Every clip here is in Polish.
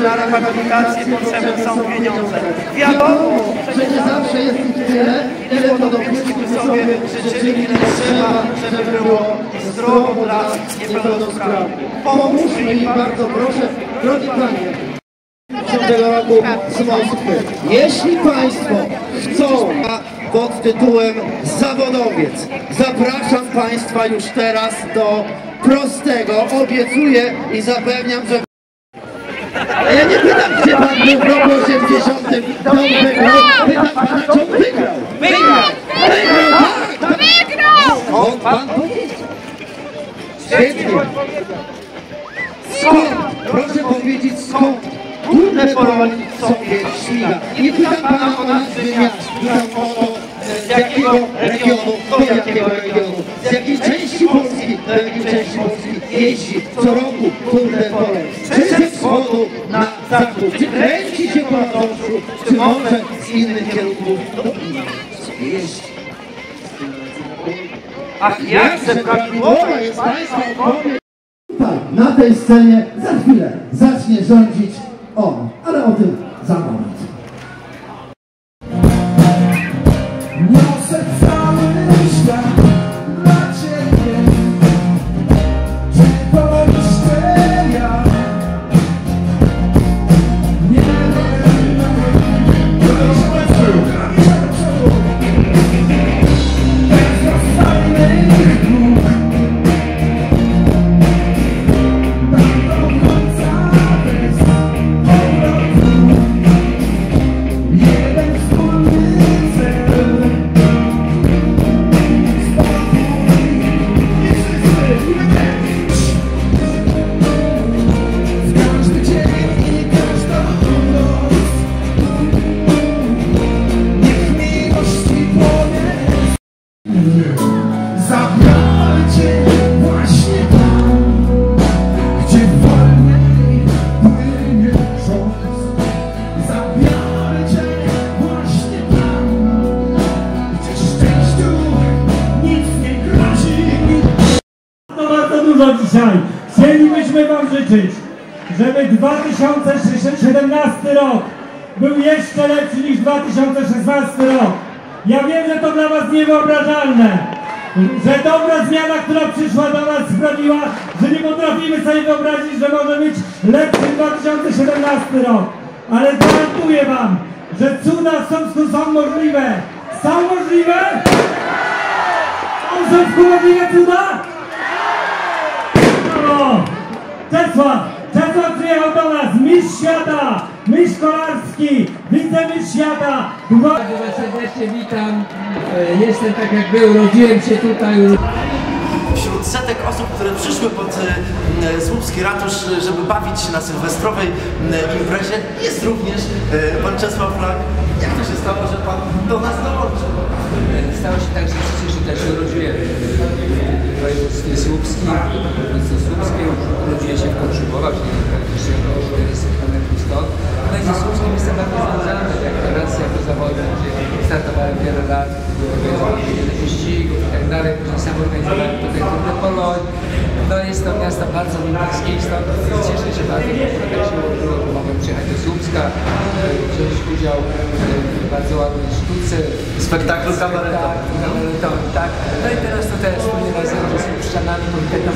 że na repatryfikację potrzebne są pieniądze. Wiadomo, przecież zawsze jest ich tyle, ile podobieńcy by sobie życzyli, ile trzeba, żeby było zdrowo dla niepełnosprawnych. Pomóżmy im, bardzo proszę, drogi panie. Roku z Moskwy. Jeśli Państwo chcą pod tytułem zawodowiec, zapraszam Państwa już teraz do prostego. Obiecuję i zapewniam, że... A ja nie pytam, gdzie Pan był w roku 80. Kto wygrał? Pytam Pana, kto wygrał? Wygrał! Wygrał! Tak! Wygrał! O, Pan powiedział. Świetnie. Skąd? Proszę powiedzieć, skąd? Górne Polonii sobie śmiga. Nie pytam Pana o nazwy miast, pytam o to, z jakiego regionu, do jakiego regionu, z jakiej części Polski, do jakiej części Polski jeździ co roku Górne Polonii. Czy ze wschodu na zachód, czy kręci się po Radomszu, czy może z innych kierunków do innych jeździ. Ach, jakże prawidłowa jest Państwa odpowiedź. Na tej scenie za chwilę zacznie rządzić on, ale o tym za moment. Niosę cały świat na Ciebie. Czy to jeszcze ja? Nie wiem, dzisiaj chcielibyśmy Wam życzyć, żeby 2017 rok był jeszcze lepszy niż 2016 rok. Ja wiem, że to dla Was niewyobrażalne, że dobra zmiana, która przyszła do nas, sprawiła, że nie potrafimy sobie wyobrazić, że może być lepszy 2017 rok. Ale gwarantuję Wam, że cuda w Słupsku są możliwe. Są możliwe? Są w Słupsku możliwe cuda? Czesław przyjechał do nas, mistrz świata, mistrz kolarski, wicemistrz świata. Bardzo Was serdecznie witam, jestem tak jak był, rodziłem się tutaj. Wśród setek osób, które przyszły pod słupski ratusz, żeby bawić się na sylwestrowej imprezie, jest również pan Czesław Flak. Jak to się stało, że Pan do nas dołączył? Stało się tak, że przecież ja się urodziłem w województwie słupskim, urodziłem się w Kątrzykowo, czyli praktycznie około 40 km stąd. No i ze Słupskim jestem bardzo związany, jak teraz jako zawodnik, gdzie startowałem wiele lat, organizowałem wiele wyścigów i tak dalej, później sam organizowałem tutaj Górne Polonia. No jest to miasta bardzo ludzkie i stąd cieszę się bardzo, że się urodziło, bo mogłem przyjechać do Słupska, wziąć udział w bardzo ładnej sztuce, spektaklu kabaretowym, tak. No i teraz to też wspólnie razem ze Słupszczanami konkretną .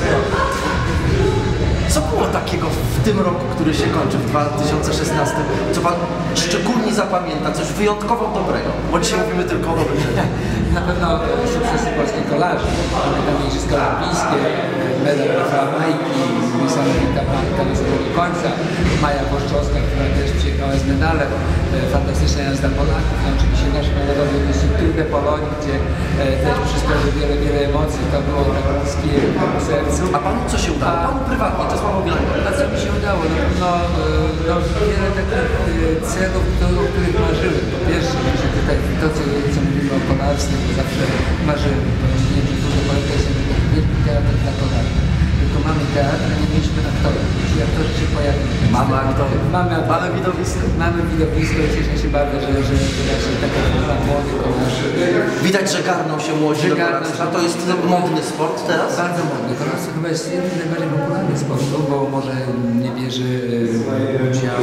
Co było takiego w tym roku, który się kończy, w 2016, co Pan szczególnie zapamięta, coś wyjątkowo dobrego, bo dzisiaj mówimy tylko o dobrych rzeczach? Na pewno sukcesy polskich kolarzy, medal Igrzysk Olimpijskie, medal Majki, niesamowita Majka do samego końca, Maja Boszczowska, która też przyjechała z medalem, fantastyczna jazda Polaków, no oczywiście nasz narodowy wyścig Górne Polonii, gdzie też przysporzył wiele emocji, to było tak bliskie sercu. A Panu co się udało? Panu prywatnie, to słabo biorąc. A co mi się udało? No wiele takich celów, o których marzyłem. Po pierwsze, że tutaj to, co mówimy o kolarstwie, to zawsze marzyłem. Nie wiem, że dużo polecam, że nie teatr dla kolarzy. Tylko mamy teatr, a nie mieliśmy aktorów. jak to się pojawi. Mamy widowisko. Mamy widowisko i cieszę się bardzo, że się taka fala młodych u nas. Widać, że garną się młodzi do kolarstwa. To jest modny sport teraz? Bardzo modny. Kolarstwo chyba jest jeden z najbardziej popularnych sportów, bo może nie bierze udział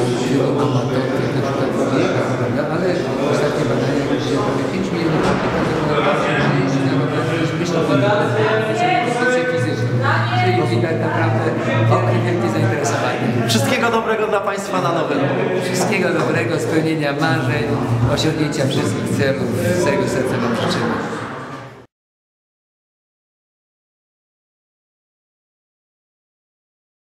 amatorów, na przykład ale ostatnie badania, gdzie mamy 5 milionów wszystkiego dobrego dla Państwa na nowym roku. Wszystkiego dobrego, spełnienia marzeń, osiągnięcia wszystkich celów. Z całego serca Wam życzymy.